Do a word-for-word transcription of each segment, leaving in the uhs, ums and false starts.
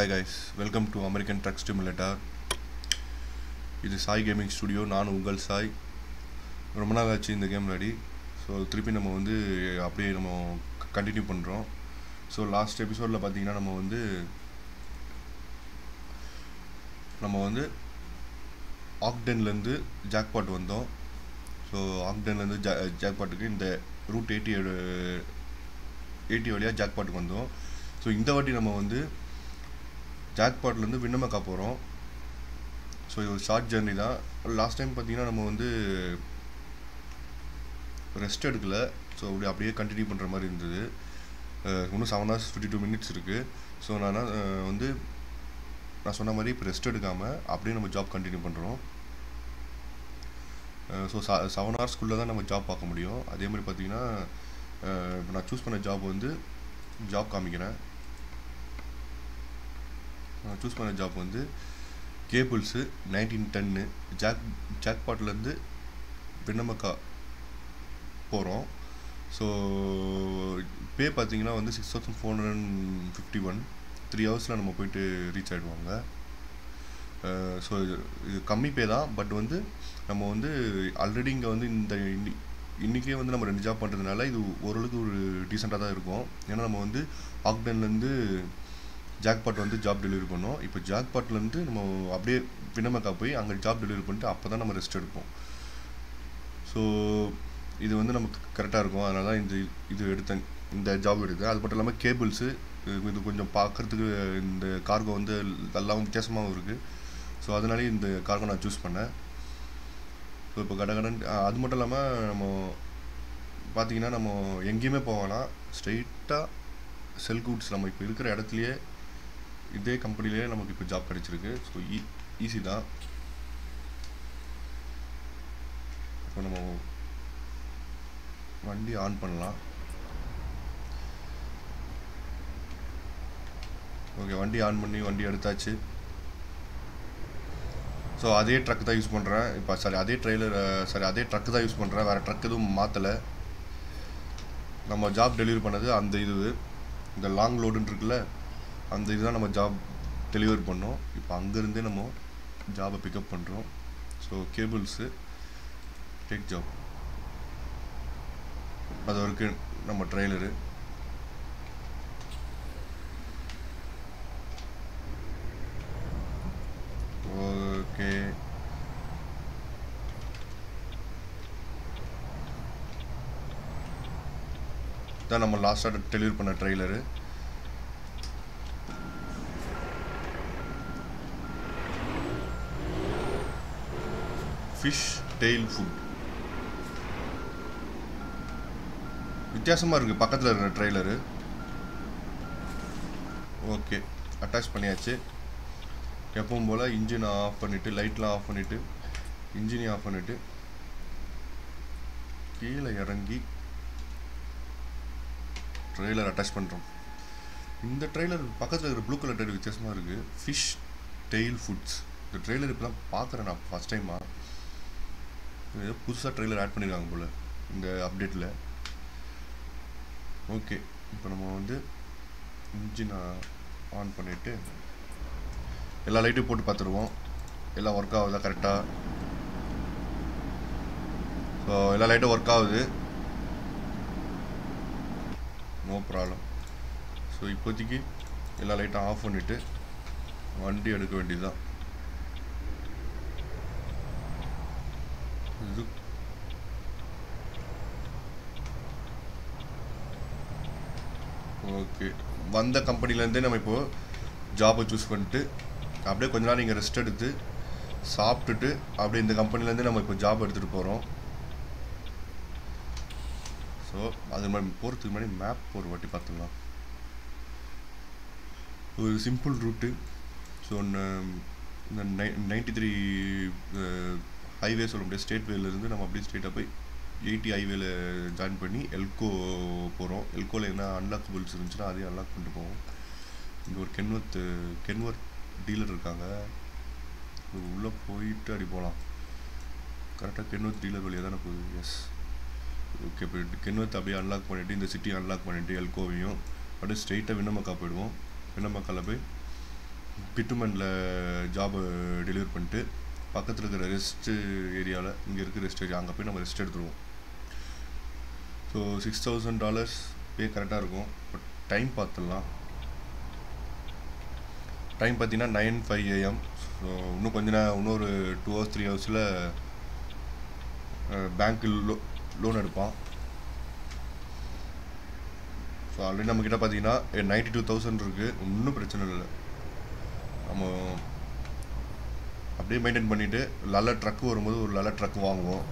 Hi guys, welcome to American Truck Simulator. This is Sai Gaming Studio. I am Ungal Sai. We are in the game ready. So, we will continue. So, last episode, we will Ogden Jackpot. So, Ogden Jackpot is the route eighty Jackpot. So, in the video, Jackpot is Winnemucca. So, this is a short journey. Last time, we rested. So, we continue. We seven hours fifty-two minutes. So, we have rested. We will continue the job. So, seven hours we will job. I choose the job. job I choose my job on the cables nineteen ten jack jackpot lande Winnemucca porom. So pay pathina on the six thousand four hundred and fifty one three hours la nama poite reach aiduvanga. Uh, so kammi pay da, but on the nama on the already inga on the in இன்னைக்கே வந்து நம்ம ரெண்டு job பண்றதுனால இது ஓரளவுக்கு ஒரு டீசன்ட்டா தான் இருக்கும். ஏன்னா நம்ம வந்து ஆக்டன்ல இருந்து ஜாக்பாட் வந்து ஜாப் டெலிவரி பண்ணோம். இப்போ ஜாக்பாட்ல இருந்து நம்ம அப்படியே வினமக்கா போய் அங்க ஜாப் டெலிவரி பண்ணிட்டு அப்பதான் நம்ம ரெஸ்ட் எடுப்போம். சோ இது வந்து நமக்கு கரெக்ட்டா இருக்கும். அதனால தான் இந்த இது எடுத்தேன். இந்த ஜாப் எடுத்தேன். அது மட்டும் இல்லாம கேபிள்ஸ் இது கொஞ்சம் பார்க்கிறதுக்கு இந்த கார்கோ வந்து எல்லாமே வித்தியாசமாவும் இருக்கு. சோ அதனால இந்த கார்கோ நான் சூஸ் பண்ணேன். So, if you have a good idea, you can go straight to sell goods. We will get a job in this company. So, it's easy. Now, we will on it. Okay, on so அதே truck தான் use பண்றேன் இப்ப sorry அதே trailer sorry அதே truck தான் use பண்றேன் வேற drug எதுவும் மாத்தல நம்ம ஜாப் டெலிவர் பண்ணது அந்த இது இந்த லாங் லோட்ன்ற இருக்குல அந்த இதுதான் நம்ம ஜாப் டெலிவர் பண்ணோம் இப்ப அங்க இருந்தே நம்ம ஜாபை பிக் அப் பண்றோம் சோ கேபிள்ஸ் டெக் ஜாப் அதற்கு நம்ம ட்ரைலர் okay then நம்ம லாஸ்ட் ஆட் டெலிவர் பண்ண ட்ரைலர் fish tail food வித்தியாசமா இருக்கு பக்கத்துல இருக்க ட்ரைலர் okay அட்டாச் பண்ணியாச்சு எப்பவும் போல இன்ஜின் ஆஃப் பண்ணிட்டு லைட்லாம் ஆஃப் பண்ணிட்டு இன்ஜின் ஆஃப் பண்ணிட்டு கீழே இறங்கி ட்ரைலர் அட்டாச் பண்றோம் இந்த ட்ரைலர் பக்கத்துல இருக்கிற ப்ளூ கலர் ட்ரைலர் வித்தியாசமா இருக்கு fish tail foods இந்த ட்ரைலர் இப்ப நான் பார்க்கறேன் நான் ஃபர்ஸ்ட் டைமா இது புதுசா ட்ரைலர் ஆட் பண்ணிருக்காங்க போல இந்த அப்டேட்ல ஓகே இப்போ நம்ம வந்து இன்ஜின் ஆன் பண்ணிட்டு எல்லா லைட்டும் போட்டு பாத்துறோம் எல்லா வர்க் ஆவுதா கரெக்ட்டா சோ எல்லா லைட்டும் வர்க் ஆவுது நோ ப்ராப்ளம் சோ இப்போதிக்கு எல்லா லைட்ட ஆஃப் பண்ணிட்டு வண்டி எடுக்க வேண்டியதுதான் ஓகே வந்த கம்பெனில இருந்தே நாம இப்போ ஜாப் சூஸ் பண்ணிட்டு அப்படியே கொஞ்ச நாள் நீங்க ரெஸ்ட் எடுத்து சாப்பிட்டுட்டு அப்படியே இந்த கம்பெனில இருந்து நம்ம இப்ப ஜாப் எடுத்துட்டு போறோம் சோ அது மாதிரி போறதுக்கு முன்னாடி மேப் ஒரு வாட்டி பார்த்துடலாம் ஒரு சிம்பிள் ரூட் சோ இந்த ninety-three ஹைவே சொல்ல முடியாது ஸ்டேட் வேல இருந்து நம்ம அப்படியே ஸ்ட்ரைட்டா போய் eighty ஹைவேல ஜாயின் பண்ணி எல்கோ போறோம் எல்கோல என்ன அன்லாக்கபிள்ஸ் இருந்துச்சுனா அதையே அன்லாக் பண்ணிட்டு போவோம் இங்க ஒரு Kenworth Kenworth டீலர் இருக்காங்க உள்ள போயிட்டு அடி போலாம் கரெக்ட்டா Kenworth டீலர் வெளிய தான போகுது எஸ் ஓகே Kenworth அப்படியே அன்லாக் பண்ணிட்டு இந்த சிட்டி அன்லாக் பண்ணிட்டு எல்கோவியும் அப்படியே ஸ்ட்ரைட்டா வினமக்கா போய்டுவோம் வினமக்கால போய் bitumenல job deliver பண்ணிட்டு பக்கத்துல இருக்கிற rest area ல இங்க இருக்கிற rest area அங்க போய் நம்ம rest எடுத்துருவோம் so six thousand dollars pay கரெக்ட்டா இருக்கும் பட் டைம் பார்த்தலாம் டைம் பாத்தினா nine five a m so இன்னும் கொஞ்ச நேர இன்னொரு two hours three hours ல bank loan எடுப்போம் so already நமக்கு கிட்ட பாத்தினா ninety-two thousand இருக்கு ஒண்ணும் பிரச்சனை இல்ல நம்ம அப்படியே மெயின்டெய்ன் பண்ணிட்டு லல ட்ரக் வரும்போது ஒரு லல ட்ரக் வாங்குவோம்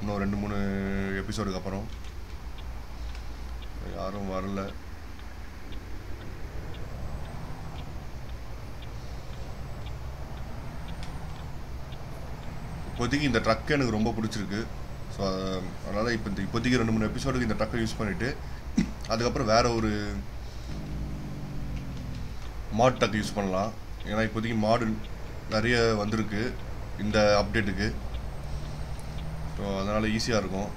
இன்னும் ரெண்டு மூணு எபிசோடுக்கு அப்புறம் யாரும் வரல இப்போதைக்கு இந்த ட்ரக் எனக்கு ரொம்ப பிடிச்சிருக்கு சோ அதனால இப்போ இந்த இப்போதைக்கு ரெண்டு மூணு எபிசோடுக்கு இந்த ட்ரக்க யூஸ் பண்ணிட்டு அதுக்கு அப்புறம் வேற ஒரு மாட் ட்ரக் யூஸ் பண்ணலாம் ஏனா இப்போதைக்கு மாட் நிறைய வந்திருக்கு இந்த அப்டேட்டுக்கு சோ அதனால ஈஸியா இருக்கும்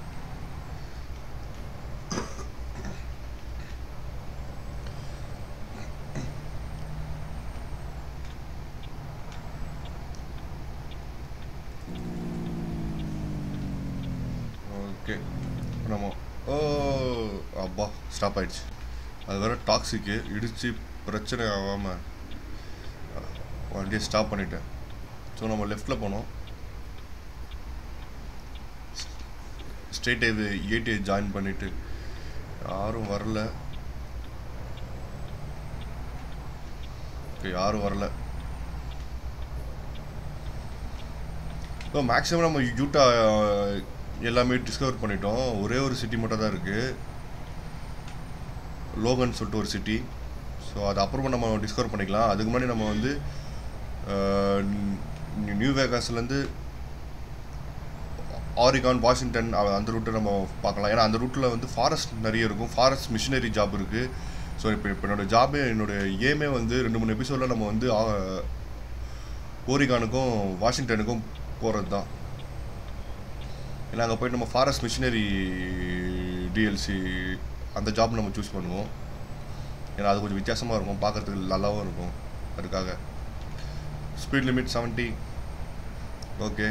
Stop it. That's very toxic. It's a problem. One stop on it. So, we will left. Straight away, eight join. No one came. Okay, no one came. So, maximum we Utah discovered. There is one city. Logan Sotor City. So that's the problem we discover. That's why we New Vegas, Oregon, Washington, and the route. And the route is forest, forest missionary job. So if you have a job, you can see the Oregon and Washington. We have a forest missionary D L C. அந்த job நம்ம choose பண்ணுவோம் ஏனா அது கொஞ்சம் வித்தியாசமா இருக்கும் பார்க்கிறதுக்கு லல்லாவா இருக்கும் அதுக்காக ஸ்பீட் லிமிட் seventy ஓகே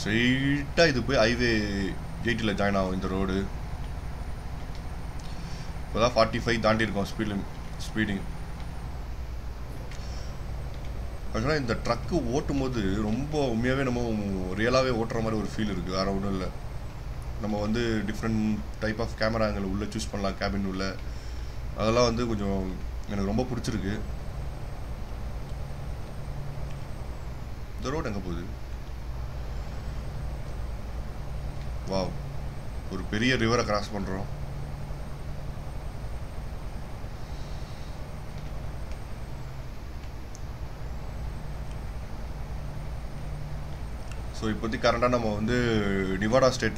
ஸ்ட்ரைட்டா இது போய் ஹைவே eighty ல ஜாயின் ஆகும் இந்த ரோட் இப்போதான் forty-five தாண்டி இருக்கும் ஸ்பீட் லிமிட் ஸ்பீடிங் அப்புறம் இந்த ட்ரக் ஓட்டும்போது ரொம்ப உண்மையாவே நம்ம ரியலாவே ஓட்ற மாதிரி ஒரு ஃபீல் இருக்கு வேற ஒண்ணும் இல்ல நம்ம வந்து டிஃபரண்ட் டைப் ஆஃப் கேமராங்களை உள்ள चूஸ் பண்ணலாம் கேபின் உள்ள அதெல்லாம் வந்து கொஞ்சம் எனக்கு ரொம்ப பிடிச்சிருக்கு இந்த ரோட் எங்க போகுது வாவ் ஒரு பெரிய ரிவரை கிராஸ் பண்றோம் So now we are in Nevada state,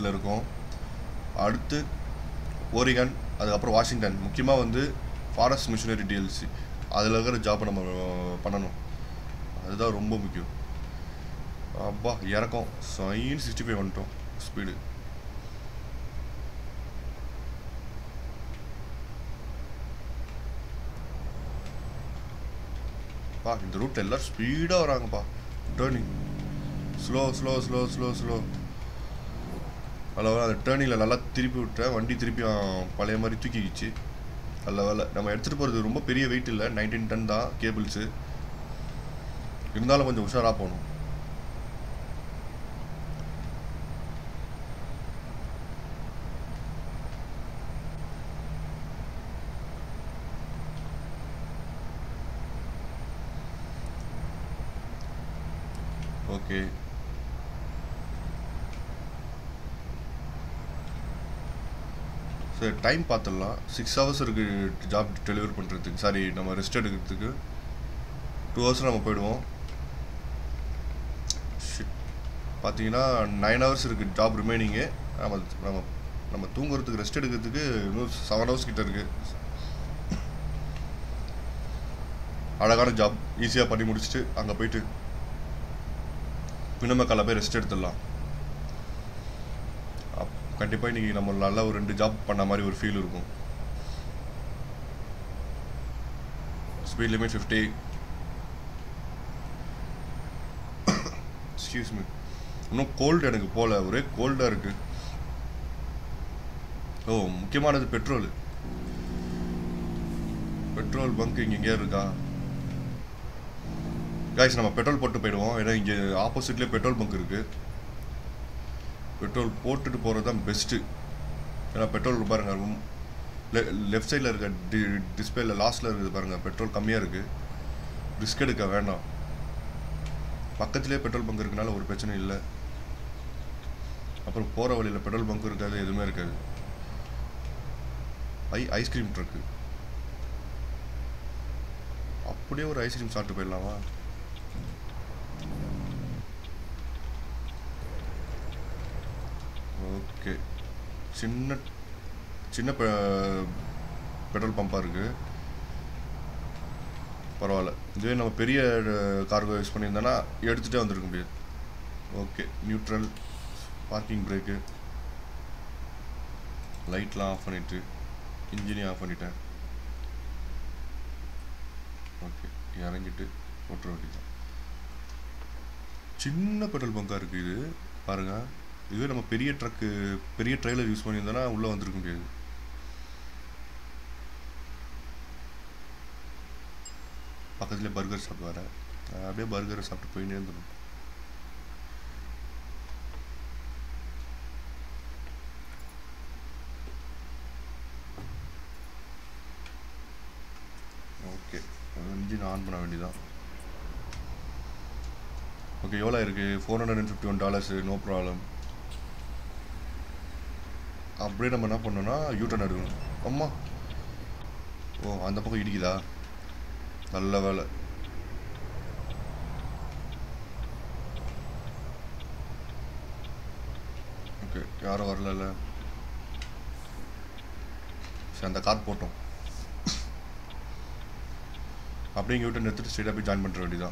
Oregon and Washington. We are in Forest Missionary D L C. That's the job we are doing. That's very important. Abba, Yarako, sixty-five speed. Wow, this route is all speed. Turning. Slow, slow, slow, slow, slow. Hello, the turning la nalla thirupi utra vandi thirupi palaya mari thukikichu. Alla vela nama eduthu poradhu romba periya weight illa nineteen ton da cables. Irundala konjam usara ponum. Okay. So time paathala six hours job deliver pandrathu sorry nama rest edukradhukku two hours nama poiduvom shit pathina nine hours job remaining nama nama nama thoonguradhukku rest edukradhukku seven hours kitta irukku alagana job easy ah panni mudichittu anga poittu Winnemucca la poi rest eduthiralam கண்டிப்பா இன்னைக்கு நம்ம நல்ல ஒரு ரெண்டு job பண்ண மாதிரி ஒரு feel இருக்கும் speed limit fifty. Excuse me. No cold and pola or cold or oh, came out of the petrol. Petrol bunking in Garuga. Guys, I'm a petrol pot to pedo, and opposite petrol bunker. Petrol port to Poradam best. And a petrol barn left side display last petrol come here. Risk it. பக்கத்துலயே petrol bunk இருக்கனால ஒரு பிரச்சனை இல்ல அப்புறம் போற வழியில petrol bunk இருக்காது எதுமே இருக்காது ஐ ஐஸ்கிரீம் ட்ரக் அப்படியே ஒரு ஐஸ்கிரீம் சாப்பிட்டு போயிடலாமா ஓகே சின்ன சின்ன பெட்ரோல் பம்பா இருக்கு பரவால இதுவே நம்ம பெரிய கார்கோ யூஸ் பண்ணிருந்தனா எடுத்துட்டே வந்திருக்க முடியாது okay neutral parking brake light off பண்ணிட்டு இன்ஜின் ஆஃப் பண்ணிட்டேன் ஓகே இறங்கிட்டு ஓட்டற வேண்டியது சின்ன பெட்ரோல் பங்கா இருக்கு இது பாருங்க இதுவே நம்ம பெரிய ட்ரக் பெரிய ட்ரைலர் யூஸ் பண்ணிருந்தனா உள்ள வந்திருக்க முடியாது பக்கத்துல 버거ர் ஷாப் வர அப்படியே 버거ர் ஷாப்ட்ட போய் நின்னுறோம் ஓகே இன்ஜின் ஆன் பண்ண வேண்டியதா ஓகே எவ்வளவு இருக்கு four hundred fifty-one dollars no problem அப்படியே நம்ம என்ன பண்ணனும்னா யூ டர்ன் எடுக்கணும் அம்மா ஓ அந்த பக்கம் இடிக்குதா நல்ல வேளை ஓகே யாரோ வரலல சரி அந்த கார் போட்டோம் அப்படியே யூட்டன் எடுத்துட்டு ஸ்ட்ரைட்டா போய் ஜாயின் பண்ற வேண்டியதா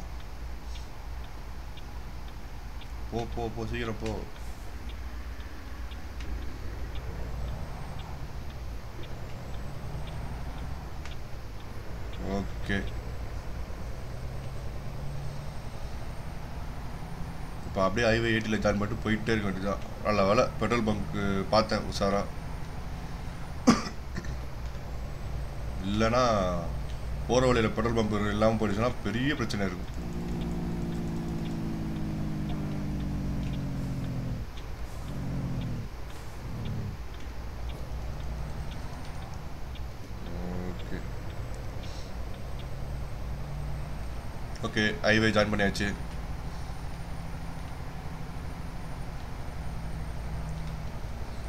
போ போ போ சீக்கிரம் போ ஓகே இப்போ அப்படியே ஹைவே eight ல ஜாயின் பண்ணிட்டு போயிட்டே இருக்க வேண்டியதா நல்ல வேளை பெட்ரோல் பங்க் பார்த்தேன் உசாரா இல்லனா போற வழியில பெட்ரோல் பங்க் இல்லாம போயிடுச்சுனா பெரிய பிரச்சனை இருக்கும் ஓகே ஹைவே ஜாயின் பண்ணியாச்சு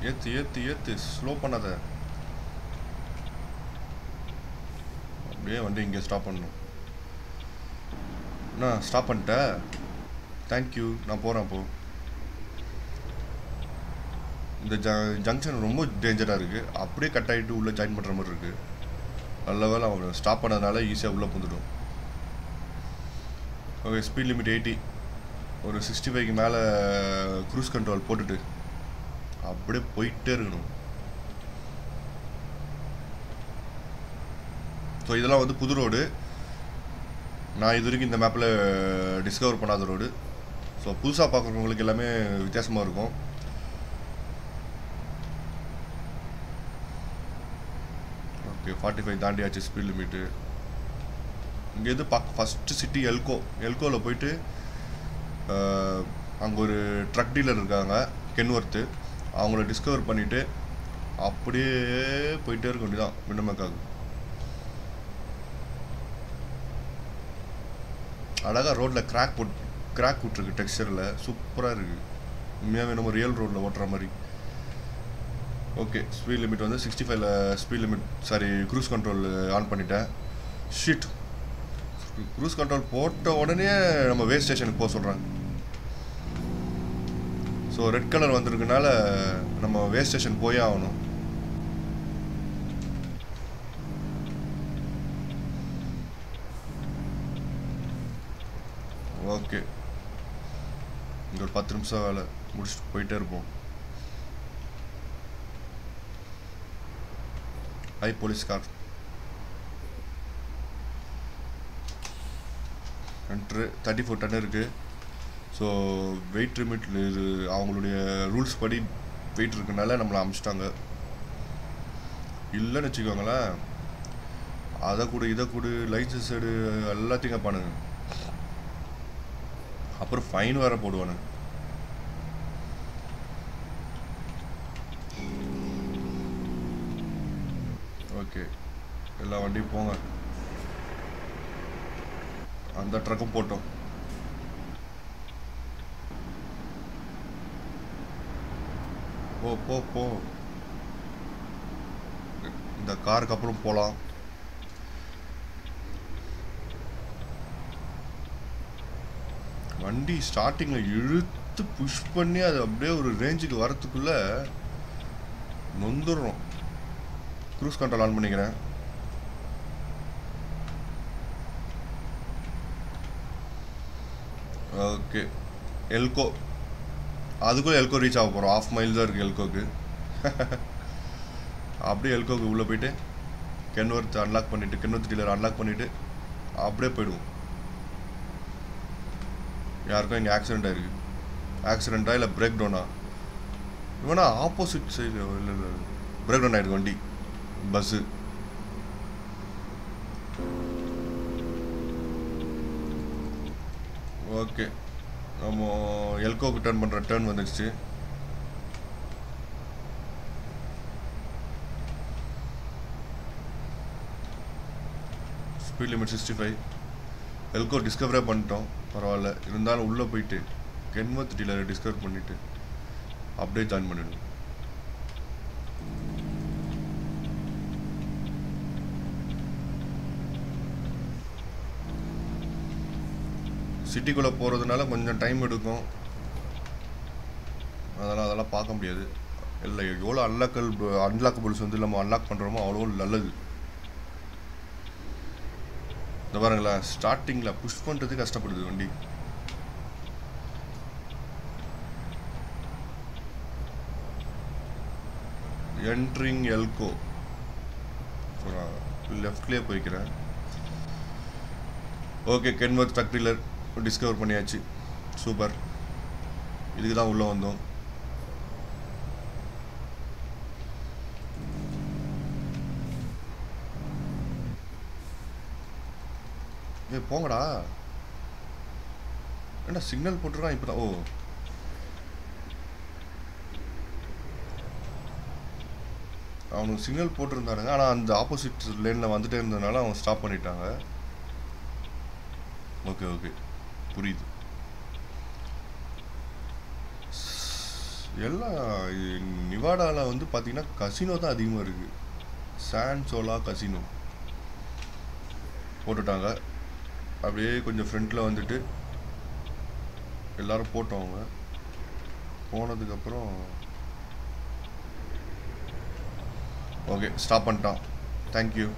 ஏத்து ஏத்து ஏத்து ஸ்லோ பண்ணாத அப்படியே வந்து இங்கே ஸ்டாப் பண்ணணும் நான் ஸ்டாப் பண்ணிட்டேன் தேங்க்யூ நான் போகிறேன் அப்போ இந்த ஜ ஜங்ஷன் ரொம்ப டேஞ்சராக இருக்குது அப்படியே கட் ஆகிட்டு உள்ளே ஜாயின் பண்ணுற மாதிரி இருக்குது நல்ல வேலை அவன் ஸ்டாப் பண்ணதுனால ஈஸியாக உள்ளே புந்துடும் ஓகே ஸ்பீட் லிமிட் எயிட்டி ஒரு சிக்ஸ்டி ஃபைவ்க்கு மேலே க்ரூஸ் கண்ட்ரோல் போட்டுட்டு அப்படியே போயிட்டே இருக்கணும் ஸோ இதெல்லாம் வந்து புது ரோடு நான் இது வரைக்கும் இந்த மேப்பில் டிஸ்கவர் பண்ணாத ரோடு ஸோ புதுசாக பார்க்குறவங்களுக்கு எல்லாமே வித்தியாசமாக இருக்கும் ஓகே ஃபார்ட்டி ஃபைவ் தாண்டியாச்சு ஸ்பீட் லிமிட்டு இங்கே எது பார்க்க ஃபஸ்ட்டு சிட்டி எல்கோ எல்கோவில் போயிட்டு அங்கே ஒரு ட்ரக் டீலர் இருக்காங்க கென்வர்த்து அவங்கள டிஸ்கவர் பண்ணிவிட்டு அப்படியே போயிட்டே இருக்க வேண்டியதான் வின்னமக்காவுக்கு அழகாக ரோட்டில் கிராக் போட் கிராக் விட்ருக்கு டெக்ஸ்சரில் சூப்பராக இருக்குது உண்மையாகவே நம்ம ரியல் ரோட்டில் ஓட்டுற மாதிரி ஓகே ஸ்பீட் லிமிட் வந்து சிக்ஸ்டி ஃபைவ்ல speed limit sorry cruise control on பண்ணிட்டேன் ஷிட் க்ரூஸ் கண்ட்ரோல் போட்ட உடனே நம்ம வே ஸ்டேஷனுக்கு போக சொல்கிறாங்க ஸோ ரெட் கலர் வந்திருக்கனால நம்ம வே ஸ்டேஷன் போயே ஆகணும் ஓகே இங்கே ஒரு பத்து நிமிஷம் வேலை முடிச்சுட்டு போயிட்டே இருப்போம் ஐ போலீஸ் கார் thirty-four ton இருக்கு. ஸோ வெயிட் லிமிட் இது அவங்களுடைய ரூல்ஸ் படி வெயிட் இருக்கனால நம்மளை அமிச்சிட்டாங்க. இல்லைன்னு வச்சுக்கோங்களேன், அதை கூட இதை கூட லைசன்ஸ் எடு எல்லாத்தையும் கேட்பானுங்க. அப்புறம் ஃபைன் வேறு போடுவானுங்க. ஓகே, எல்லா வண்டியும் போங்க. அந்த ட்ரக்கும் போட்டோம். போ போ போ, இந்த காருக்கு அப்புறம் போகலாம். வண்டி ஸ்டார்டிங்கில் இழுத்து புஷ் பண்ணி அது அப்படியே ஒரு ரேஞ்சுக்கு வரத்துக்குள்ளே நொந்துடுறோம். க்ரூஸ் கண்ட்ரோல் ஆன் பண்ணிக்கிறேன். ஓகே, எல்கோ, அதுக்கும் எல்கோ ரீச் ஆக போகிறோம். ஆஃப் மைல் தான் இருக்குது எல்கோக்கு. அப்படியே எல்கோக்கு உள்ளே போயிட்டு கென்வர்த் அன்லாக் பண்ணிவிட்டு, கென்வர்த் டீலர் அன்லாக் பண்ணிவிட்டு அப்படியே போயிடுவோம். யாருக்கும் இங்கே ஆக்சிடெண்ட் ஆகிருக்கு. ஆக்சிடெண்ட்டாக இல்லை பிரேக் டவுனா? இவனா ஆப்போசிட் சைடு இல்லை இல்லை பிரேக் டவுன் ஆகிருக்கு வண்டி, பஸ்ஸு. ஓகே, நம்ம எல்கோக்கு டர்ன் பண்ணுற டர்ன் வந்துடுச்சு. Speed limit sixty five. Elko discover பண்ணிட்டோம், பரவாயில்ல. இருந்தாலும் உள்ளே போயிட்டு கென்வர்த் டீலரை டிஸ்கவர் பண்ணிவிட்டு அப்படியே ஜாயின் பண்ணிவிடுவோம். சிட்டிக்குள்ளே போகிறதுனால கொஞ்சம் டைம் எடுக்கும். அதெல்லாம் அதெல்லாம் பார்க்க முடியாது. இல்லை, எவ்வளோ அன்லாக்கல் அன்லாக்கபிள்ஸ் வந்து நம்ம அன்லாக் பண்ணுறோமோ அவ்வளோ நல்லது. இந்த பாருங்களேன், ஸ்டார்டிங்கில் புஷ் பண்ணுறது கஷ்டப்படுது வண்டி. என்ட்ரிங் எல்கோ, லெஃப்ட்லேயே போய்க்கிறேன். ஓகே, கென்வர்த் ஃபேக்ட்ரியில் டிஸ்கவர் பண்ணியாச்சு. சூப்பர், இதுக்கு தான் உள்ளே வந்தோம். ஏ போங்கடா, ஏன்னா சிக்னல் போட்டுருக்கான் இப்போ தான். ஓ, அவனுக்கு சிக்னல் போட்டிருந்தானுங்க, ஆனால் அந்த ஆப்போசிட் லேனில் வந்துட்டே இருந்ததுனால அவன் ஸ்டாப் பண்ணிட்டாங்க. ஓகே ஓகே, புரியுது. எல்லாம் நிவாடாவில் வந்து பார்த்தீங்கன்னா கசினோ தான் அதிகமாக இருக்குது. சான் சோலா கசினோ போட்டுட்டாங்க. அப்படியே கொஞ்சம் ஃப்ரண்ட்டில் வந்துட்டு எல்லோரும் போட்டவங்க போனதுக்கப்புறம் ஓகே ஸ்டாப் பண்ணிட்டான். தேங்க்யூ.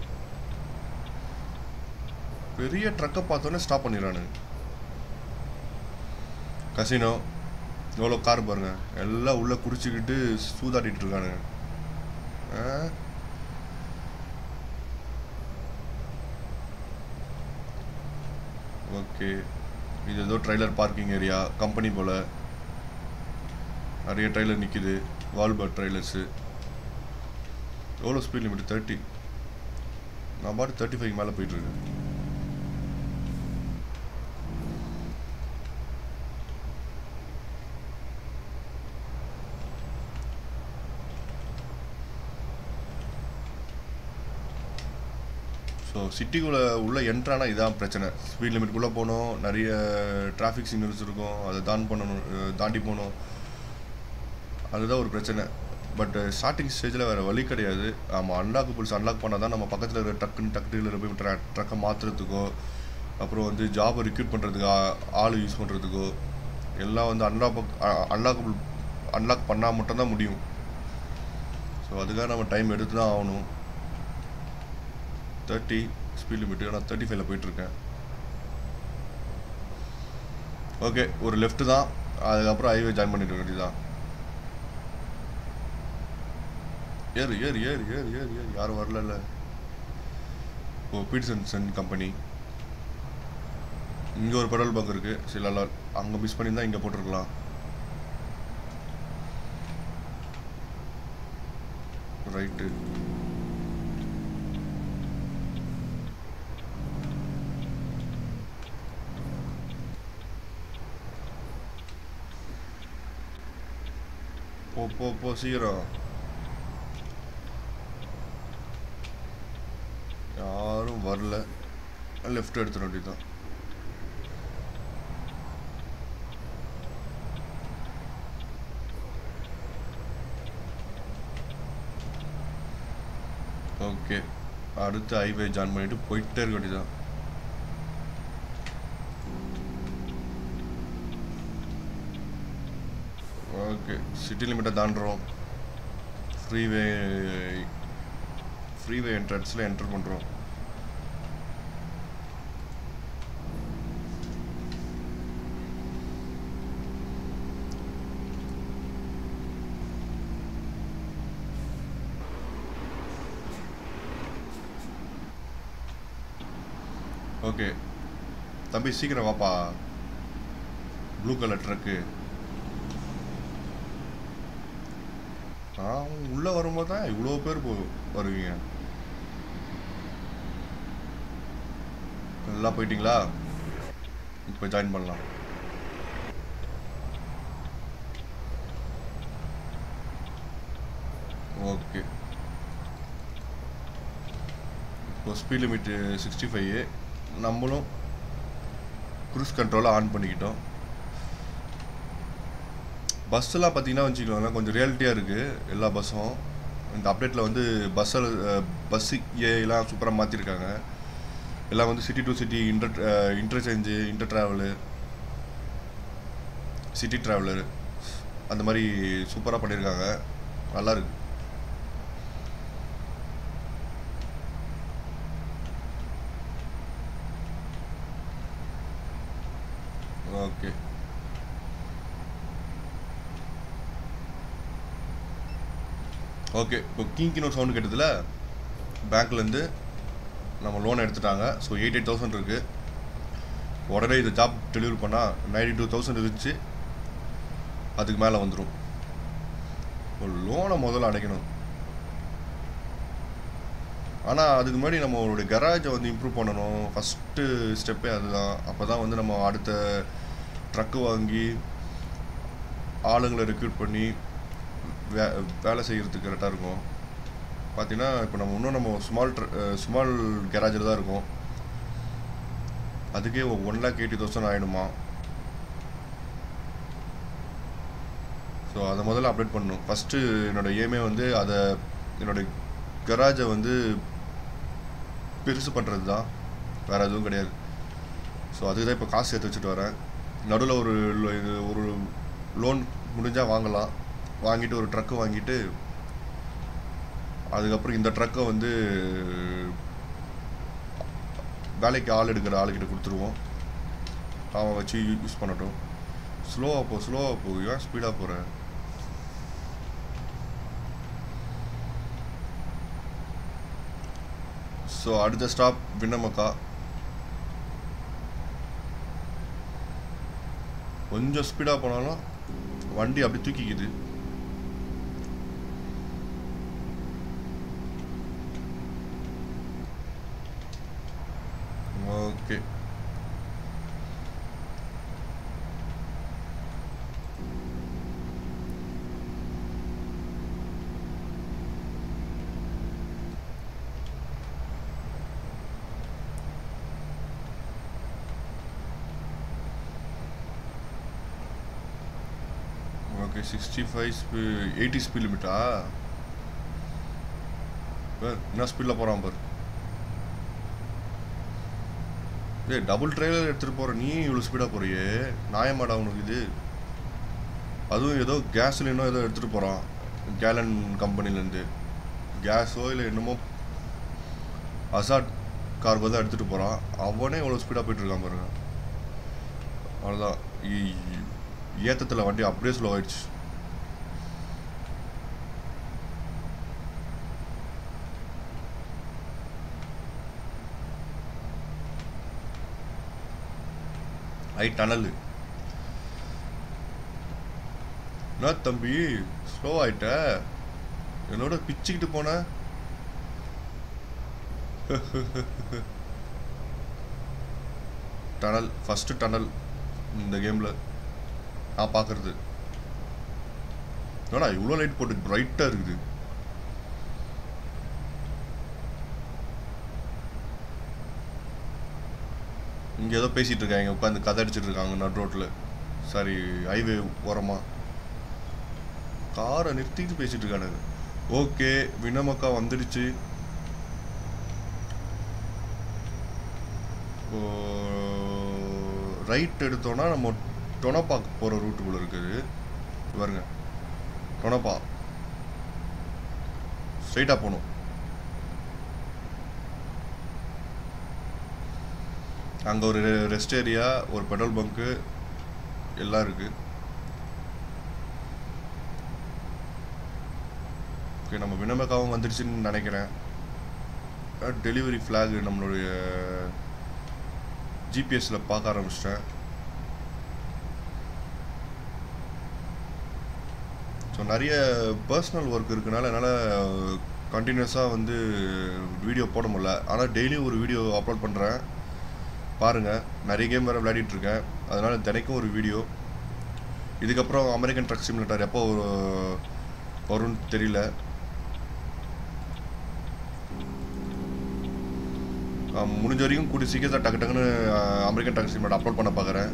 பெரிய ட்ரக்கை பார்த்தோன்னே ஸ்டாப் பண்ணிடுறானு. கசினோ எவ்வளோ கார் பாருங்க, எல்லாம் உள்ளே குடிச்சிக்கிட்டு சூதாட்டிகிட்டு இருக்கானுங்க. ஓகே, இது ஏதோ ட்ரெய்லர் பார்க்கிங் ஏரியா கம்பெனி போல். நிறைய ட்ரெய்லர் நிற்கிது, வால்பர் ட்ரெய்லர்ஸு. எவ்வளோ ஸ்பீட் லிமிட்? தேர்ட்டி. நான் பாட்டு தேர்ட்டி ஃபைவ் மேலே போயிட்டுருக்கேன். ஸோ சிட்டிக்குள்ளே உள்ளே என்ட்ரானா இதான் பிரச்சனை. ஸ்பீட் லிமிட்குள்ளே போகணும், நிறைய டிராஃபிக் சிக்னல்ஸ் இருக்கும், அதை தான் பண்ணணும், தாண்டி போகணும். அதுதான் ஒரு பிரச்சனை. பட் ஸ்டார்டிங் ஸ்டேஜில் வேறு வழி கிடையாது. நம்ம அன்லாக் புல்ஸ் அன்லாக் பண்ணால் தான் நம்ம பக்கத்தில் இருக்கிற டக்குன்னு டக்குல போய் ட்ர ட்ரக்கை மாற்றுறதுக்கோ, அப்புறம் வந்து ஜாபை ரிக்யூட் பண்ணுறதுக்கோ, ஆள் யூஸ் பண்ணுறதுக்கோ எல்லாம் வந்து அன்லாக் அன்லாக் அன்லாக் பண்ணால் மட்டும்தான் முடியும். ஸோ அதுக்காக நம்ம டைம் எடுத்து தான் ஆகணும். தேர்ட்டி ஸ்பீட் லிமிட்டு, நான் தேர்ட்டி ஃபைவ்ல போயிட்டுருக்கேன். ஓகே, ஒரு லெஃப்ட்டு தான், அதுக்கப்புறம் ஹைவே ஜாயின் பண்ணிட்டு இருக்க வேண்டியதான். ஏறு ஏறு ஏறு ஏறு ஏறு ஏறு, யாரும் வரல. ஓ, பீட்சன்சன் கம்பெனி. இங்க ஒரு பெட்ரோல் பங்க் இருக்கு சில அங்க மிஸ் பண்ணிருந்தா இங்க போட்டுறலாம் ரைட் போ போ போ சீரோ யாரும் வரல லெஃப்ட் எடுத்துற வேண்டியதுதான் ஓகே அடுத்து ஹைவே ஜாயின் பண்ணிட்டு போயிட்டே இருக்க வேண்டியதுதான் ஓகே சிட்டி லிமிட்ட தாண்டறோம் ஃப்ரீவே ஃப்ரீவே என்ட்ரன்ஸ்ல என்டர் பண்றோம் ஓகே தம்பி சீக்கிரம் வாப்பா ப்ளூ கலர் ட்ரக் நான் உள்ள வரும்போது தான் இவ்வளோ பேர் வருவீங்க நல்லா போயிட்டீங்களா இப்போ ஜாயின் பண்ணலாம் ஓகே இப்போ ஸ்பீட் லிமிட் சிக்ஸ்டி ஃபைவ் நம்மளும் க்ரூஸ் கண்ட்ரோலை ஆன் பண்ணிக்கிட்டோம் பஸ்ஸெல்லாம் பார்த்தீங்கன்னா வச்சுக்கோங்களேன் கொஞ்சம் ரியாலிட்டியாக இருக்குது எல்லா பஸ்ஸும் இந்த அப்டேட்டில் வந்து பஸ்ஸில் பஸ்ஸு ஏலாம் சூப்பராக மாற்றிருக்காங்க எல்லாம் வந்து city to city inter interchange inter travel city traveller அந்த மாதிரி சூப்பராக பண்ணியிருக்காங்க நல்லாயிருக்கு ஓகே ஓகே இப்போ கீங்கினோட சவுண்டு கேட்டதில் பேங்க்லேருந்து நம்ம லோன் எடுத்துட்டாங்க ஸோ எயிட்டி எயிட் தௌசண்ட் இருக்குது உடனே இது ஜாப் டெலிவரி பண்ணால் நைன்டி டூ தௌசண்ட் இருந்துச்சு அதுக்கு மேலே வந்துடும் லோனை முதல்ல அடைக்கணும் ஆனால் அதுக்கு முன்னாடி நம்மளுடைய கராஜை வந்து இம்ப்ரூவ் பண்ணணும் ஃபஸ்ட்டு ஸ்டெப்பே அதுதான் அப்போ தான் வந்து நம்ம அடுத்த ட்ரக்கு வாங்கி ஆளுங்களை ரெக்ரூட் பண்ணி வே வேலை செய்கிறதுக்கு கரெக்டாக இருக்கும் பார்த்திங்கன்னா இப்போ நம்ம இன்னும் நம்ம ஸ்மால் ட்ர ஸ்மால் கராஜில் தான் இருக்கோம் அதுக்கே ஒன் லேக் எயிட்டி தௌசண்ட் ஆகிடுமா ஸோ அதை முதல்ல அப்டேட் பண்ணணும் ஃபஸ்ட்டு என்னோடய எய்மே வந்து அதை என்னோடய கராஜை வந்து பெருசு பண்ணுறது தான் வேறு எதுவும் கிடையாது ஸோ அதுக்கு தான் இப்போ காசு சேர்த்து வச்சுட்டு வரேன் நடுவில் ஒரு ஒரு லோன் முடிஞ்சால் வாங்கலாம் வாங்கிட்டு ஒரு ட்ரக்கு வாங்கிட்டு அதுக்கப்புறம் இந்த ட்ரக்கை வந்து வேலைக்கு ஆள் எடுக்கிற ஆளுக்கிட்ட கொடுத்துருவோம் அவன் வச்சு யூஸ் பண்ணட்டும் ஸ்லோவாக போ ஸ்லோவாக போ ஏன் ஸ்பீடாக போகிறேன் ஸோ அடுத்த ஸ்டாப் வின்னமக்கா கொஞ்சம் ஸ்பீடாக போனாலும் வண்டி அப்படி தூக்கிக்குது okay Okay, sixty-five speed, eighty speed limit. Ah, well, na speed la poram par. Hey, double trailer eduthu pora nee ivlo speed ah poriye naayamada unukku idu adu edho gasoline o edho eduthu poran gallon company la irundhu gas oil ennamo hazard cargo da eduthu poran avane ivlo speed ah poitirukam parunga avladha ஏற்றத்தில் வண்டி அப்படியே slow ஆயிடுச்சு high tunnel. No, Thambi, slow I ta. You know the pitching to Pona. Tunnel, first tunnel in the game. I parked. No, no, you light put it brighter. இங்க ஏதோ பேசிட்டு இருக்காங்க உட்கார்ந்து கதை அடிச்சிட்டு இருக்காங்க நடு ரோட்ல சாரி ஹைவே ஓரமா காரை நிறுத்திட்டு பேசிட்டு இருக்காங்க ஓகே வினமக்கா வந்துடுச்சு ரைட் எடுத்தோம்னா நம்ம டொனபாக்கு போற ரூட் குள்ள இருக்குது பாருங்க டொனபா ஸ்ட்ரைட்டா போணும் அங்க ஒரு ரெஸ்ட் ஏரியா ஒரு பெட்ரோல் பங்க் எல்லாம் இருக்கு ஓகே நம்ம வினமக்காவும் வந்துருச்சுன்னு நினைக்கிறேன் டெலிவரி flag நம்மளோட ஜிபிஎஸ்ல பார்க்க ஆரம்பிச்சிட்டேன் சோ நிறைய पर्सनल வர்க் இருக்குனால என்னால கண்டினியூஸா வந்து வீடியோ போட முடியல ஆனா டெய்லி ஒரு வீடியோ அப்லோட் பண்றேன் பாருங்க நிறைய கேம் வேற விளையாடிட்டு இருக்கேன் அதனால தினைக்கும் ஒரு வீடியோ இதுக்கு அப்புறம் அமெரிக்கன் ட்ரக் சிமுலேட்டர் எப்போ வரும்னு தெரியல முடிஞ்ச வரைக்கும் கூடி சீக்கிரமா டக்கு டக்குன்னு அமெரிக்கன் ட்ரக் சிமுலேட்டர் அப்லோட் பண்ண பார்க்கறேன்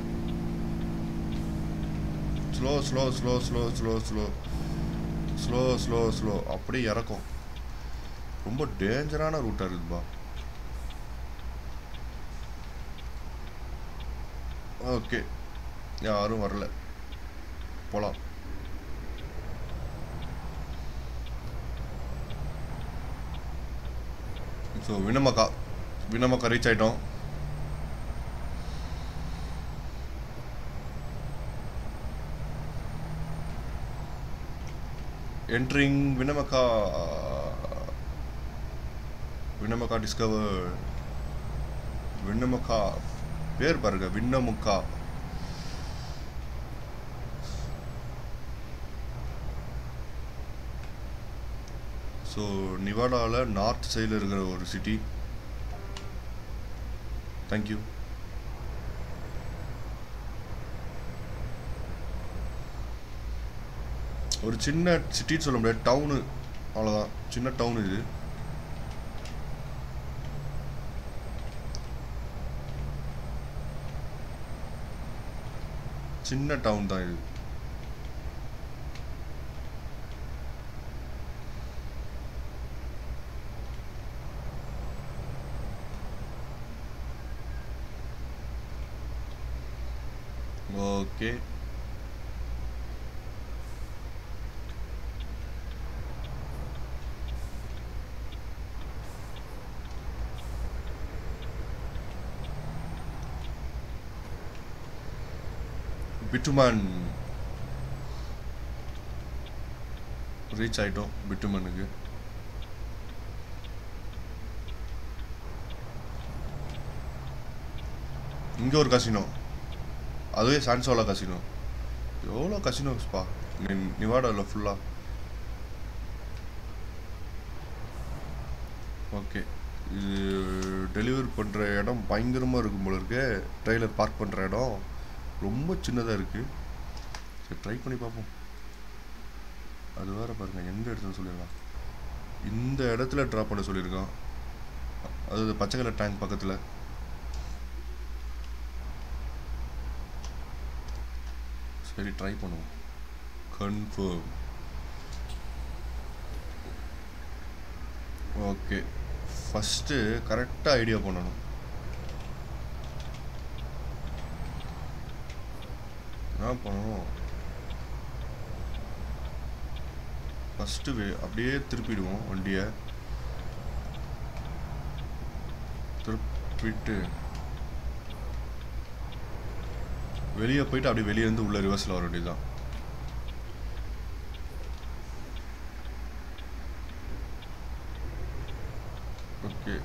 slow slow slow slow slow slow slow slow slow அப்படியே இறக்கும் ரொம்ப டேஞ்சரான ரூட்டா இருக்குப்பா Okay, yeah, I don't know. Pola. So Winnemucca, Winnemucca reach out. Entering Winnemucca. Winnemucca discovered. Winnemucca. Where Burger, Winnemucca. So, Nevada, North side or city. Thank you. Or Chinna city, so town, Chinna town is it. சின்ன town தான் இது okay Bituman reach I don't bituman again. Indoor casino. That's San Sola Casino. Yolo casino spa. Nevada la fulla. Okay. Deliver pandra edam bayangarama irukum bola irukku. Trailer park pandra edam. ரொம்ப சின்னதா இருக்கு சரி try பண்ணி பாப்போம் அது வேற பாருங்க எங்க எடுத்துன்னு சொல்லிருக்கான் இந்த இடத்துல டிராப் பண்ண சொல்லிருக்கான் அது பச்சை கலர் டாங்க் பக்கத்துல சரி ட்ரை பண்ணுவோம் கன்ஃபர்ம் ஓகே ஃபர்ஸ்ட் கரெக்ட்டா ஐடியா பண்ணனும் நான் பண்ணனும் ஃபர்ஸ்ட் வே அப்படியே திருப்பிடுவோம் வண்டியை திருப்பிட்டு வெளிய போய்ட்டு அப்படியே வெளிய இருந்து உள்ள ரிவர்ஸ்ல வர வேண்டியதுதான் ஓகே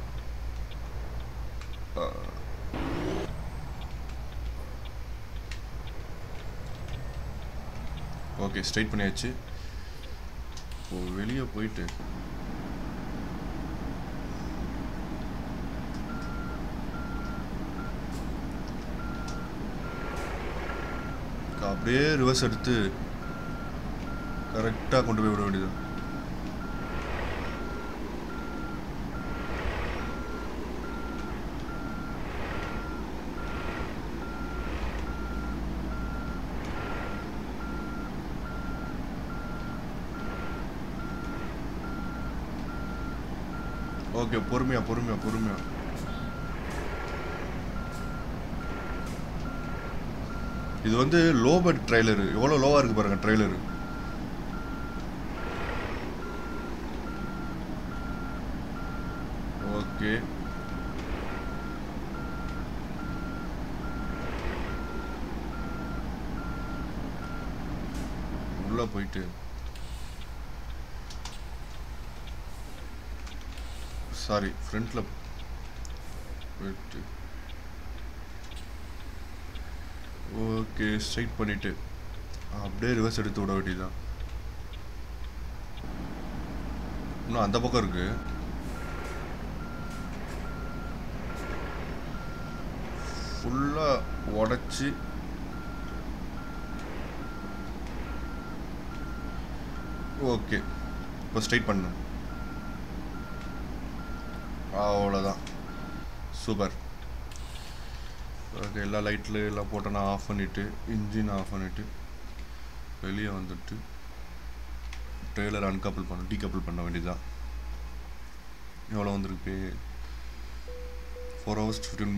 ஓகே ஸ்ட்ரைட் பண்ணியாச்சு. ஓ வெளியே போயிடு. அப்படியே ரிவர்ஸ் எடுத்து கரெக்டா கொண்டு போய் விட வேண்டியது. ஓகே பொறுமையா பொறுமையா பொறுமையா இது வந்து லோ பட் ட்ரைலர் எவ்வளோ லோவாக இருக்குது பாருங்க ட்ரைலரு. ஓகே உள்ளே போயிட்டு சாரி ஃப்ரண்ட்டில் போயிட்டு ஓகே ஸ்ட்ரைட் பண்ணிவிட்டு அப்படியே ரிவர்ஸ் எடுத்து விட வேண்டியதுதான். இன்னும் அந்த பக்கம் இருக்குது ஃபுல்லாக உடச்சி ஓகே இப்போ ஸ்ட்ரைட் பண்ணணும் அவ்வளோதான் சூப்பர். ஓகே எல்லா லைட்டில் எல்லாம் போட்டோன்னா ஆஃப் பண்ணிவிட்டு இன்ஜின் ஆஃப் பண்ணிவிட்டு வெளியே வந்துட்டு ட்ரெய்லர் அன்கப்பிள் பண்ண டீகப்பிள் பண்ண வேண்டியதுதான். எவ்வளோ வந்துருக்கு ஃபோர் ஹவர்ஸ் ஃபிஃப்டீன்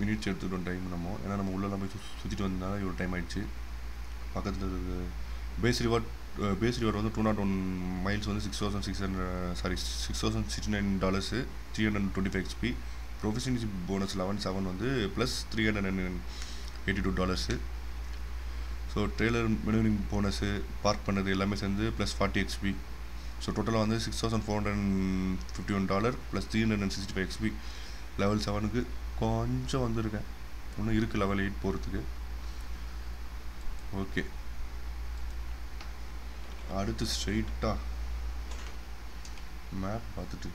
மினிட்ஸ் எடுத்துக்கிட்டோம் டைம் நம்ம. ஏன்னா நம்ம உள்ளெல்லாம் போய் சு சுற்றிட்டு வந்தால் இவ்வளோ டைம் ஆகிடுச்சு. பக்கத்தில் பேஸ் ரிவார்ட் பேஸ் ரிவார்ட் வந்து டூ நாட் ஒன் மைல்ஸ் வந்து six thousand six hundred sorry six thousand sixty nine dollars three hundred twenty five XP proficiency bonus eleven seven வந்து plus three hundred and eighty two dollars. So trailer manoeuvring bonus park பண்ணது எல்லாமே சேர்ந்து plus forty XP. So டோட்டலாக வந்து six thousand four hundred and fifty one dollar plus three hundred and sixty five XP. Level செவனுக்கு கொஞ்சம் வந்துருக்கேன், இன்னும் இருக்குது லெவல் எயிட் போகிறதுக்கு. ஓகே அடுத்து ஸ்ட்ரெயிட்டாக மேப் பார்த்துட்டு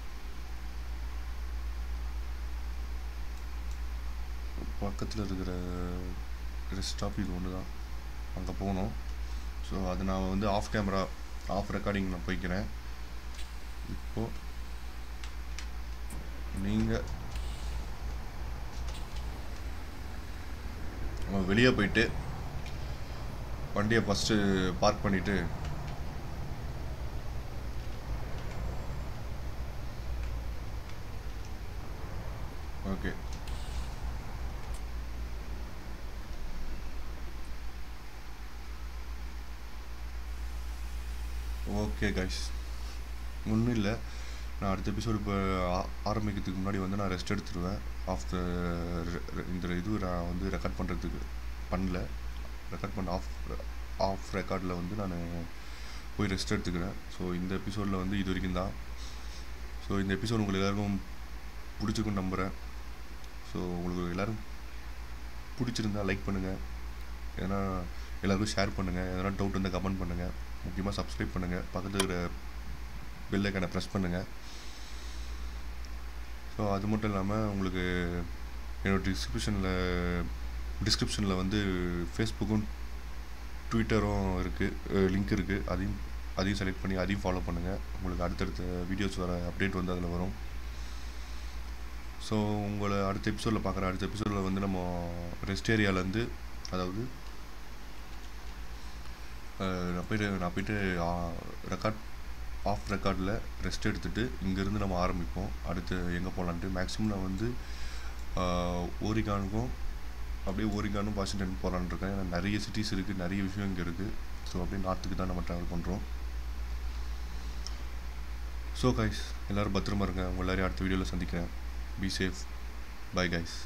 பக்கத்தில் இருக்கிற ரெஸ்ட் ஸ்டாப் இது ஒன்று தான் அங்கே போகணும். ஸோ அது நான் வந்து ஆஃப் கேமரா ஆஃப் ரெக்கார்டிங் நான் போய்க்கிறேன். இப்போது நீங்கள் வெளியே போயிட்டு வண்டியை ஃபஸ்ட்டு பார்க் பண்ணிவிட்டு ஓகே ஓகே கைஸ் ஒன்றும் இல்லை. நான் அடுத்த எபிசோடு இப்போ ஆரம்பிக்கிறதுக்கு முன்னாடி வந்து நான் ரெஸ்ட் எடுத்துடுவேன். ஆஃப்டர் இந்த இது நான் வந்து ரெக்கார்ட் பண்ணுறதுக்கு பண்ணல ரெக்கார்ட் பண்ண ஆஃப் ஆஃப் ரெக்கார்டில் வந்து நான் போய் ரெஸ்ட் எடுத்துக்கிறேன். ஸோ இந்த எபிசோடில் வந்து இது வரைக்கும் தான். ஸோ இந்த எபிசோடு உங்களுக்கு எல்லாருக்கும் பிடிச்சிருக்குன்னு நம்புகிறேன். ஸோ உங்களுக்கு எல்லோரும் பிடிச்சிருந்தா லைக் பண்ணுங்கள், எதனா எல்லாருக்கும் ஷேர் பண்ணுங்கள், எதனா டவுட் இருந்தால் கமெண்ட் பண்ணுங்கள், முக்கியமாக சப்ஸ்கிரைப் பண்ணுங்கள், பக்கத்தில் இருக்கிற பெல் ஐக்கானை ப்ரெஸ் பண்ணுங்கள். ஸோ அது மட்டும் இல்லாமல் உங்களுக்கு என்னோடய டிஸ்கிரிப்ஷனில் டிஸ்கிரிப்ஷனில் வந்து ஃபேஸ்புக்கும் ட்விட்டரும் இருக்குது, லிங்க் இருக்குது. அதையும் அதையும் செலக்ட் பண்ணி அதையும் ஃபாலோ பண்ணுங்கள். உங்களுக்கு அடுத்தடுத்த வீடியோஸ் வர அப்டேட் வந்து அதில் வரும். ஸோ உங்களை அடுத்த எபிசோடில் பார்க்குறேன். அடுத்த எபிசோடில் வந்து நம்ம ரெஸ்ட் ஏரியாவிலேருந்து அதாவது நான் போய்ட்டு நான் போய்ட்டு ரெக்கார்ட் ஆஃப் ரெக்கார்டில் ரெஸ்ட் எடுத்துகிட்டு இங்கேருந்து நம்ம ஆரம்பிப்போம். அடுத்து எங்கே போகலான்ட்டு மேக்ஸிமம் நான் வந்து ஓரிகானுக்கும் அப்படியே ஓரிகானும் வாஷிங்டன் போகலான்னு இருக்கேன். ஏன்னா நிறைய சிட்டிஸ் இருக்குது, நிறைய விஷயம் இங்கே இருக்குது. ஸோ அப்படியே நார்த்துக்கு தான் நம்ம ட்ராவல் பண்ணுறோம். ஸோ கைஸ் எல்லோரும் பத்திரமா இருங்க. உங்கள் எல்லோரையும் அடுத்த வீடியோவில் சந்திக்கிறேன். Be safe. Bye guys.